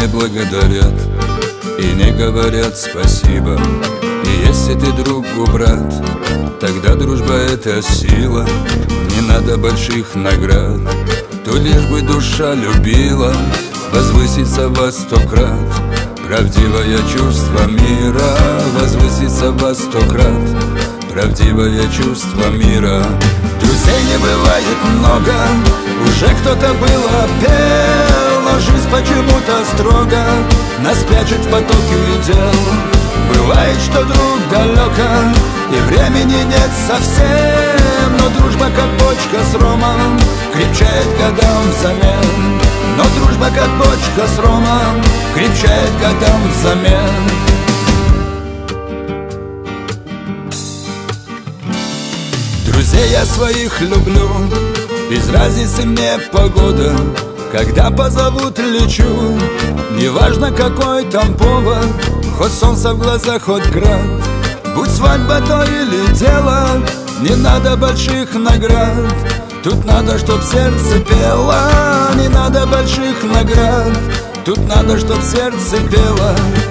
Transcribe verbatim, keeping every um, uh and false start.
не благодарят и не говорят спасибо. И если ты другу брат, тогда дружба — это сила. Не надо больших наград, то лишь бы душа любила. Возвыситься во сто крат правдивое чувство мира. Возвыситься во сто крат правдивое чувство мира. Друзей не бывает много, уже кто-то было пел, но жизнь почему-то строго нас прячет в потоке дел. Бывает, что друг далеко и времени нет совсем, но дружба, как бочка с ромом, крепчает годам взамен. Но дружба, как бочка с ромом, крепчает годам взамен. Друзей я своих люблю, без разницы мне погода. Когда позовут, лечу, неважно какой там повод. Хоть солнце в глазах, хоть град, будь свадьба то или дело. Не надо больших наград, тут надо, чтоб сердце пело. Не надо больших наград, тут надо, чтоб сердце пело.